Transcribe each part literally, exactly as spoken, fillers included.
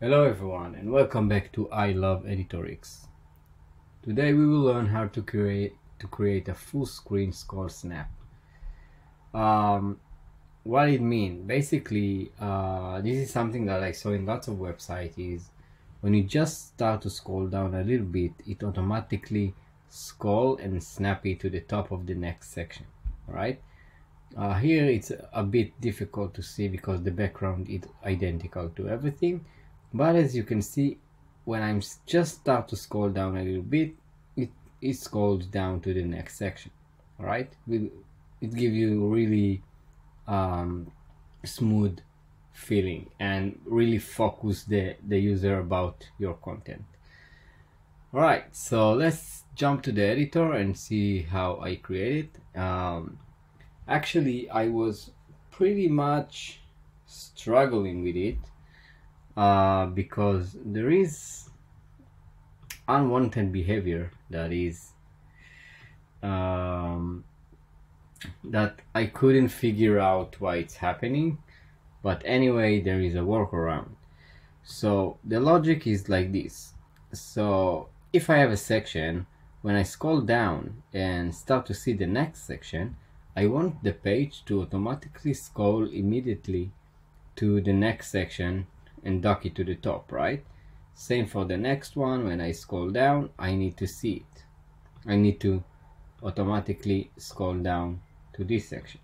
Hello everyone and welcome back to I Love Editor X. Today we will learn how to create to create a full screen scroll snap. Um, what it means basically, uh, this is something that I saw in lots of websites, is when you just start to scroll down a little bit, it automatically scroll and snap it to the top of the next section. Alright, uh, here it's a bit difficult to see because the background is identical to everything. But as you can see, when I'm just start to scroll down a little bit, it, it scrolls down to the next section. Alright, it gives you really um, smooth feeling and really focus the, the user about your content. Alright, so let's jump to the editor and see how I create it. Um, actually, I was pretty much struggling with it. Uh, because there is unwanted behavior that is um, that I couldn't figure out why it's happening, but anyway there is a workaround. So the logic is like this. So if I have a section, when I scroll down and start to see the next section, I want the page to automatically scroll immediately to the next section and dock it to the top, right? Same for the next one. When I scroll down, I need to see it. I need to automatically scroll down to this section.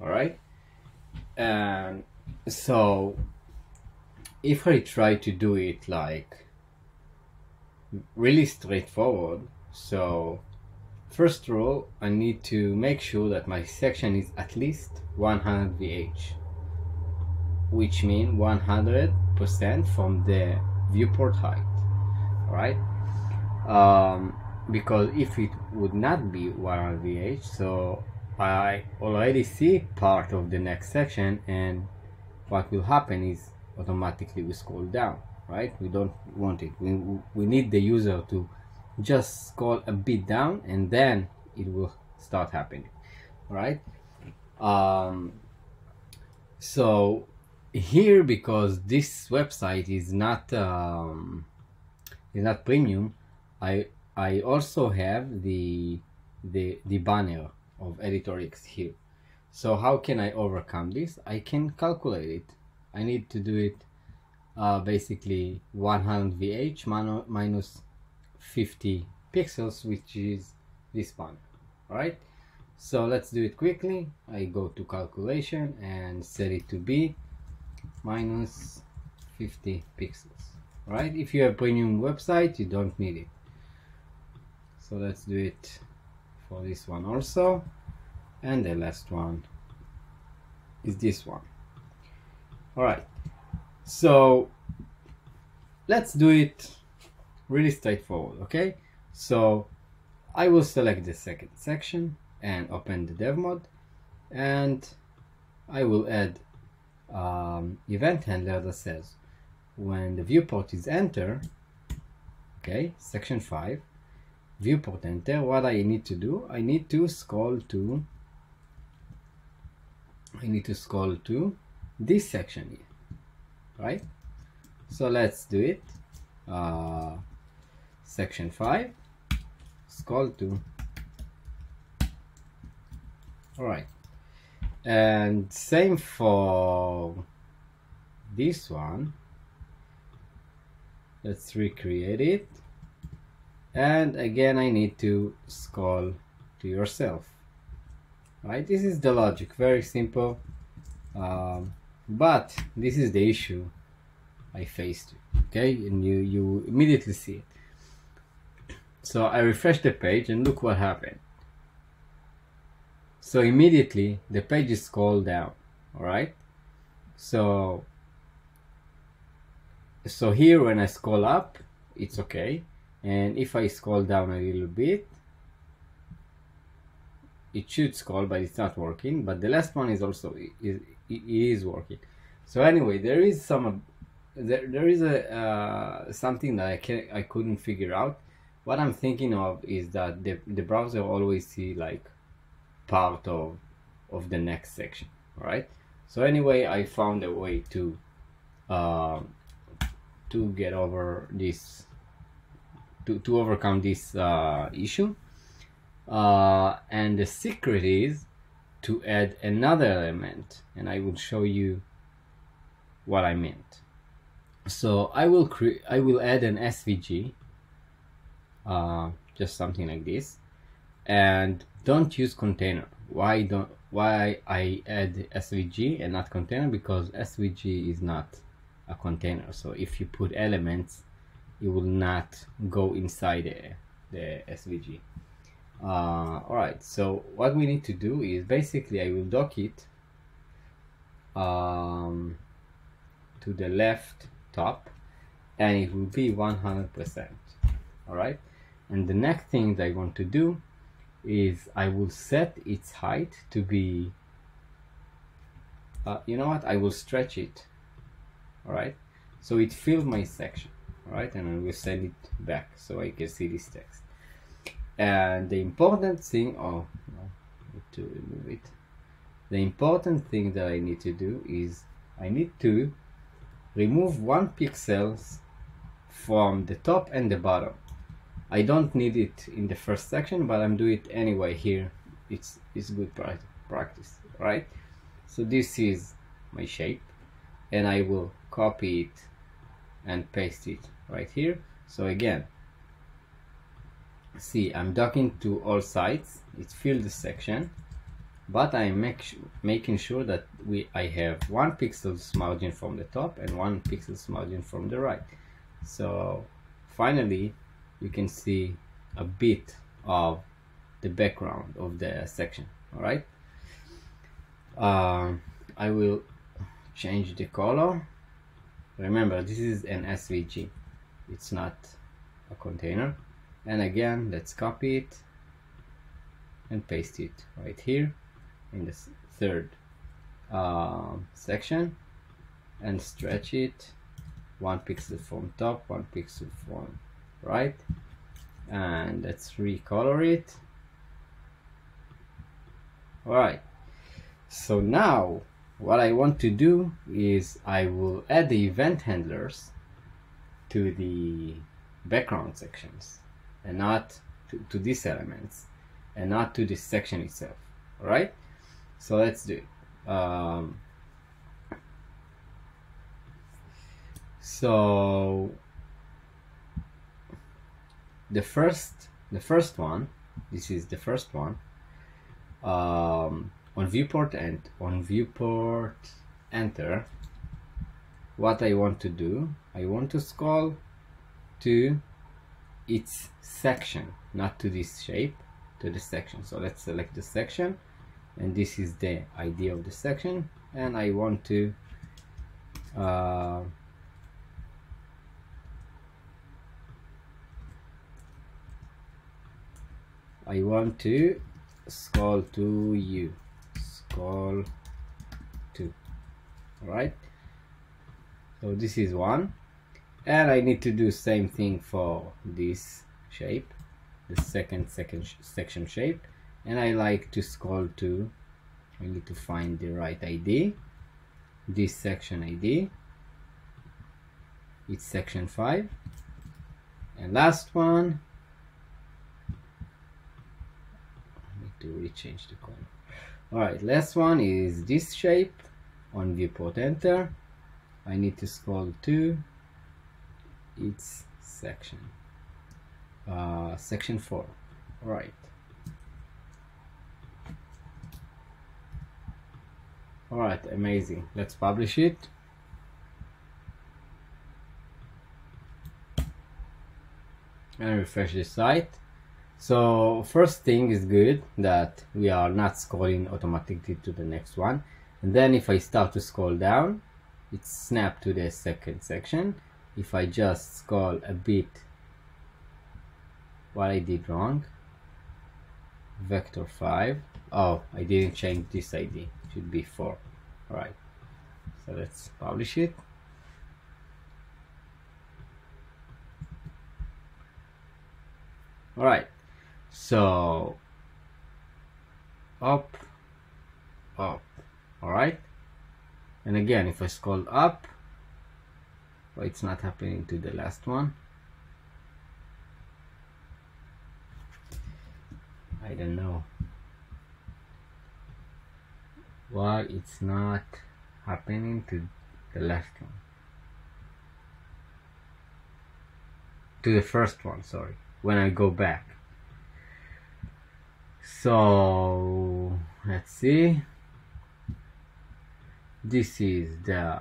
All right, and so if I try to do it like really straightforward, so first rule, I need to make sure that my section is at least one hundred V H, which means one hundred percent from the viewport height. Alright, um, because if it would not be one hundred V H, so I already see part of the next section, and what will happen is automatically we scroll down, right? We don't want it. We, we need the user to just scroll a bit down and then it will start happening. Alright, um, so here, because this website is not um, is not premium, I I also have the the the banner of Editor X here. So how can I overcome this? I can calculate it. I need to do it uh, basically one hundred V H minus fifty pixels, which is this banner. All right. So let's do it quickly. I go to calculation and set it to be minus fifty pixels, right? If you have a premium website, you don't need it. So let's do it for this one also, and the last one is this one. All right, so let's do it really straightforward. Okay, so I will select the second section and open the dev mode, and I will add Um, event handler that says when the viewport is enter, okay, section five, viewport enter, what I need to do, I need to scroll to I need to scroll to this section here, right? So let's do it, uh, section five, scroll to, alright. And same for this one. Let's recreate it. And again, I need to scroll to yourself. Right? This is the logic. Very simple. Um, but this is the issue I faced. Okay, and you you immediately see it. So I refresh the page and look what happened. So immediately the page is scrolled down. Alright, so so here when I scroll up, it's okay, and if I scroll down a little bit, it should scroll, but it's not working. But the last one is also is it is working. So anyway, there is some there, there is a uh, something that I can I couldn't figure out. What I'm thinking of is that the the browser always see like part of of the next section. All right, so anyway, I found a way to uh, to to get over this, to, to overcome this uh, issue. Uh, and the secret is to add another element, and I will show you what I meant. So I will create, I will add an S V G, uh, just something like this, and don't use container. Why don't? Why I add S V G and not container? Because S V G is not a container. So if you put elements, it will not go inside the, the S V G. Uh, alright, so what we need to do is basically I will dock it um, to the left top, and it will be one hundred percent. Alright, and the next thing that I want to do is I will set its height to be uh, you know what, I will stretch it, alright, so it filled my section, alright, and I will send it back so I can see this text. And the important thing, oh no, I need to remove it. The important thing that I need to do is I need to remove one pixel from the top and the bottom. I don't need it in the first section, but I'm doing it anyway here. It's it's good practice, right? So this is my shape, and I will copy it and paste it right here. So again, see, I'm docking to all sides. It filled the section, but I'm make making sure that we I have one pixel's margin from the top and one pixel's margin from the right. So finally, you can see a bit of the background of the section. All right. Um, I will change the color. Remember, this is an S V G. It's not a container. And again, let's copy it and paste it right here in the third uh, section, and stretch it one pixel from top, one pixel from right, and let's recolor it. All right, so now what I want to do is I will add the event handlers to the background sections, and not to, to these elements, and not to this section itself. All right, so let's do it. Um, so the first, the first one, this is the first one um, on viewport and on viewport enter. What I want to do, I want to scroll to its section, not to this shape, to the section. So let's select the section, and this is the I D of the section, and I want to uh, I want to scroll to you, scroll to, all right? So this is one. And I need to do same thing for this shape, the second second sh section shape, and I like to scroll to, I need to find the right I D, this section I D, it's section five, and last one, I need to rechange the color. Alright, last one is this shape, on viewport enter, I need to scroll to its section, uh, section four. All right. All right, amazing. Let's publish it. And refresh the site. So first thing is good that we are not scrolling automatically to the next one. And then if I start to scroll down, it's snapped to the second section. If I just scroll a bit, what I did wrong, vector five, oh, I didn't change this I D, it should be four. All right, so let's publish it. All right, so up, up, all right, and again, if I scroll up, Why it's not happening to the last one? I don't know why it's not happening to the last one, to the first one, sorry, when I go back. So let's see, this is the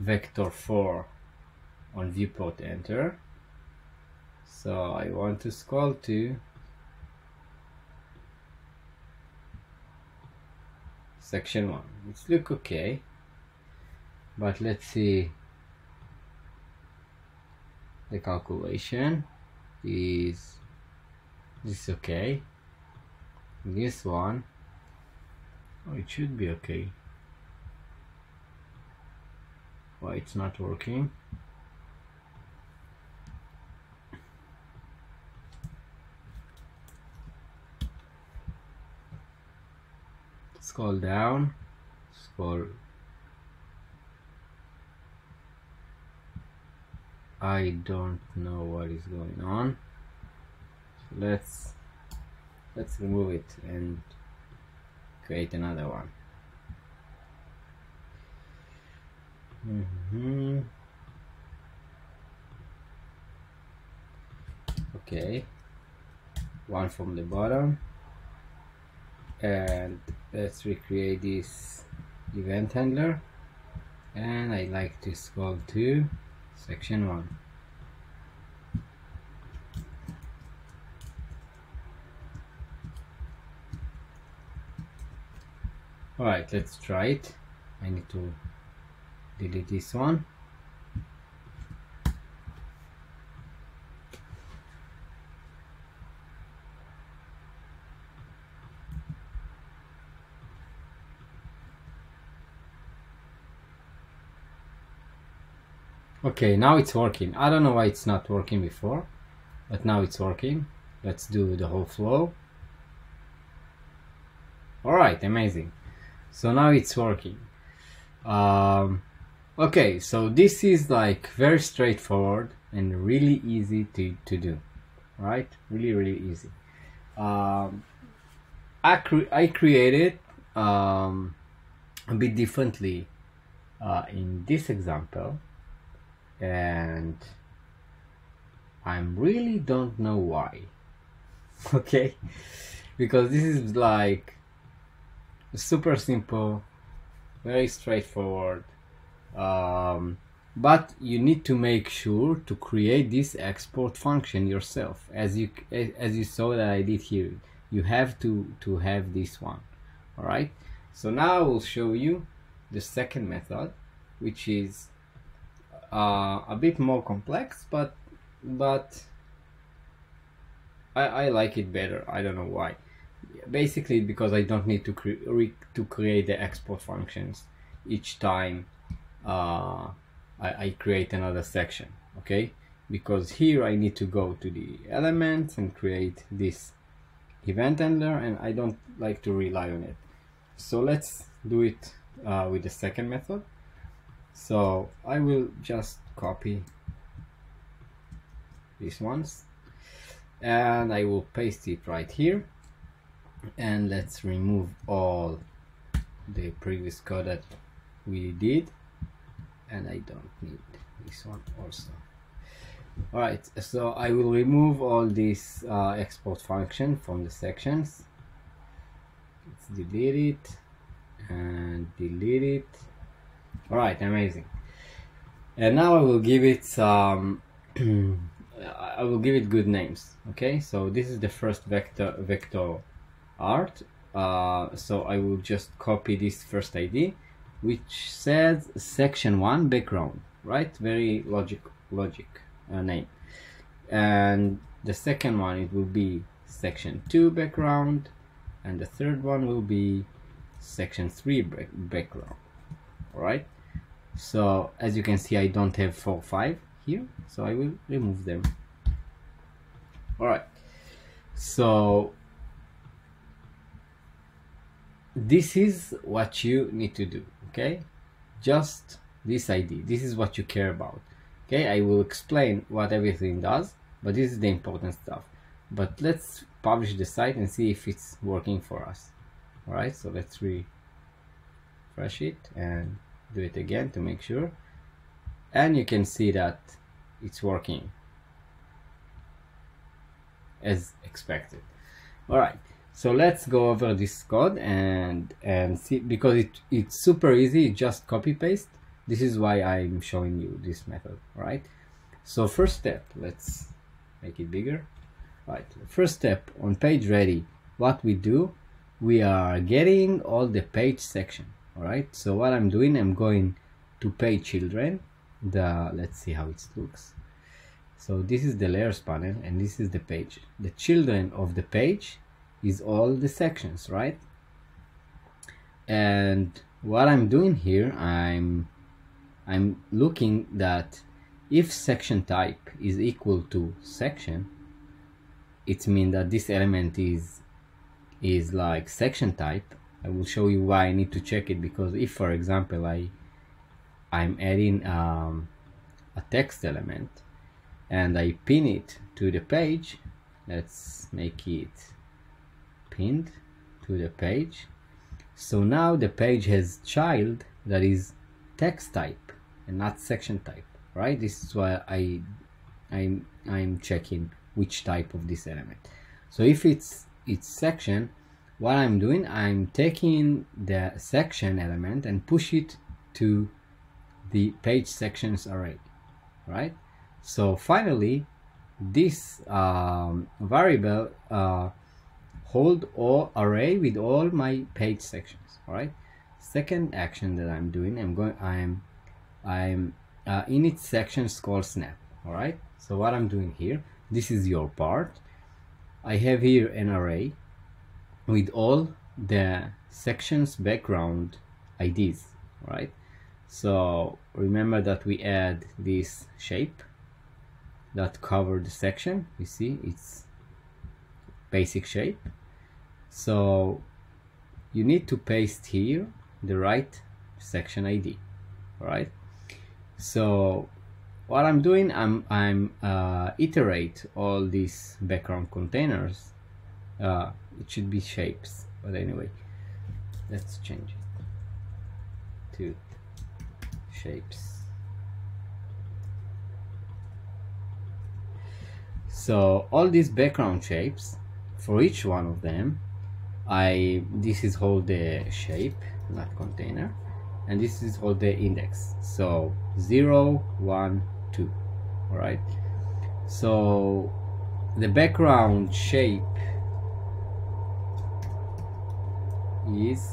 vector four on viewport enter. So I want to scroll to section one. It's look okay, but let's see, the calculation is this okay, this one, oh, it should be okay. Why it's not working? Scroll down, scroll I don't know what is going on. So let's let's remove it and create another one. Mm-hmm. Okay, one from the bottom, and let's recreate this event handler, and I like to scroll to section one. All right, let's try it. I need to delete this one. Okay, now it's working. I don't know why it's not working before, but now it's working. Let's do the whole flow. All right, amazing. So now it's working. Um, okay, so this is like very straightforward and really easy to, to do, right? Really, really easy. Um, I, cre I created um, a bit differently uh, in this example, and I really don't know why, okay? Because this is like super simple, very straightforward, um, but you need to make sure to create this export function yourself, as you as you saw that I did here. You have to to have this one. All right, so now I will show you the second method, which is uh, a bit more complex, but but I, I like it better. I don't know why. Basically because I don't need to cre re to create the export functions each time uh, I, I create another section, okay? Because here I need to go to the elements and create this event handler, and I don't like to rely on it. So let's do it uh, with the second method. So I will just copy these ones and I will paste it right here. And let's remove all the previous code that we did, and I don't need this one also. All right, so I will remove all these uh, export function from the sections. Let's delete it and delete it. All right, amazing. And now I will give it some I will give it good names. Okay, so this is the first vector vector art. Uh, so I will just copy this first I D, which says section one background, right? Very logic logic uh, name. And the second one, it will be section two background, and the third one will be section three background. All right, so as you can see, I don't have four, five here, so I will remove them. All right, so this is what you need to do, okay? Just this I D, this is what you care about. Okay, I will explain what everything does, but this is the important stuff. But let's publish the site and see if it's working for us. All right, so let's refresh it and do it again to make sure. And you can see that it's working as expected. All right, so let's go over this code and and see, because it it's super easy, just copy paste. This is why I'm showing you this method. All right, so first step, let's make it bigger. All right, first step on page ready, what we do, we are getting all the page section. All right, so what I'm doing, I'm going to page children, the let's see how it looks. So this is the layers panel and this is the page. The children of the page is all the sections, right? And what I'm doing here, I'm I'm looking that if section type is equal to section, it means that this element is is like section type. I will show you why I need to check it, because if, for example, I I'm adding um, a text element and I pin it to the page, let's make it pinned to the page. So now the page has child that is text type and not section type, right? This is why I I'm I'm checking which type of this element. So if it's it's section, what I'm doing, I'm taking the section element and push it to the page sections array, right? So finally, this um, variable uh, hold all array with all my page sections. All right. Second action that I'm doing, I'm going, I'm, I'm uh, init sections call snap. All right. So what I'm doing here, this is your part. I have here an array with all the sections background I Ds. All right. So remember that we add this shape that cover the section. You see, it's basic shape. So you need to paste here the right section I D. All right. So what I'm doing, I'm I'm uh, iterate all these background containers. Uh, it should be shapes, but anyway, let's change it to shapes. So all these background shapes, for each one of them, I this is hold the shape, not container, and this is hold the index. So zero, one, two. All right. So the background shape is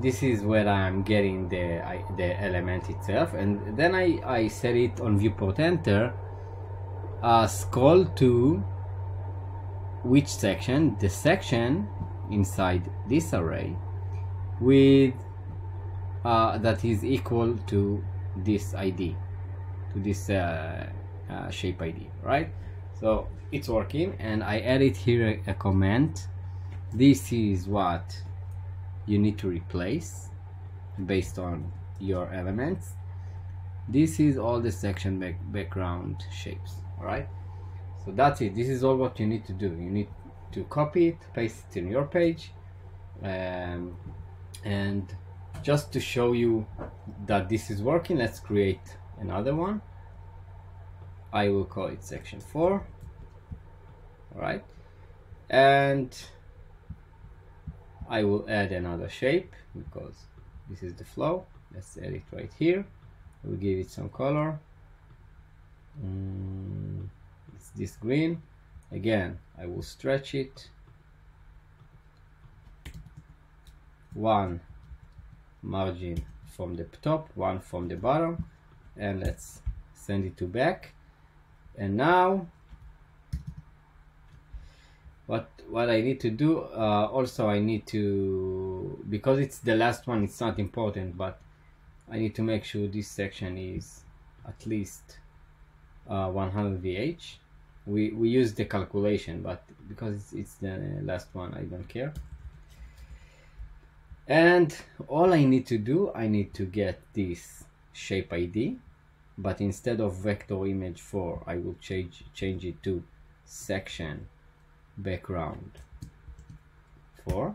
this is where I'm getting the I, the element itself, and then I I set it on viewport enter. Uh, scroll to which section, the section inside this array with uh, that is equal to this I D, to this uh, uh, shape I D, right? So it's working, and I added here a, a comment. This is what you need to replace based on your elements. This is all the section back background shapes. All right, so that's it. This is all what you need to do. You need to copy it, paste it in your page, um, and just to show you that this is working, let's create another one. I will call it section four. All right, and I will add another shape because this is the flow. Let's add it right here. We'll give it some color. Mm, it's this green. Again, I will stretch it. One margin from the top, one from the bottom, and let's send it to back. And now, what what I need to do? Uh, also, I need to, because it's the last one, it's not important, but I need to make sure this section is at least Uh, one hundred V H. We we use the calculation, but because it's, it's the last one, I don't care. And all I need to do, I need to get this shape I D but instead of vector image four, I will change change it to section background four,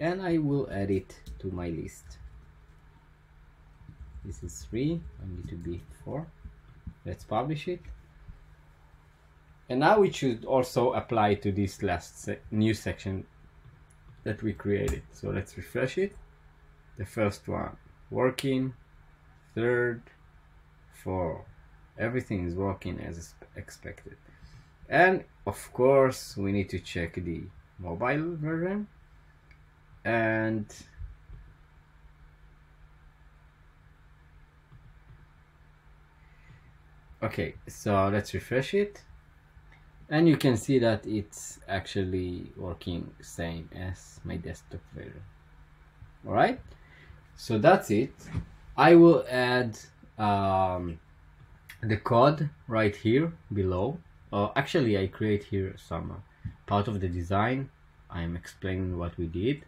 and I will add it to my list. This is three, I need to be four. Let's publish it. And now it should also apply to this last se new section that we created. So let's refresh it. The first one working, third, four. Everything is working as expected. And of course, we need to check the mobile version. And okay, so let's refresh it, and you can see that it's actually working same as my desktop version. All right, so that's it. I will add um, the code right here below. Uh, actually, I create here some part of the design. I'm explaining what we did.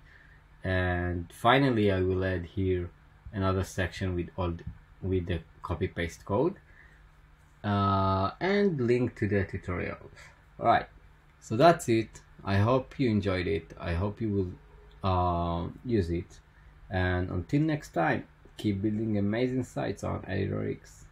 And finally, I will add here another section with all the, with the copy paste code uh, and link to the tutorials. All right, so that's it. I hope you enjoyed it. I hope you will uh, use it. And until next time, keep building amazing sites on Editor X.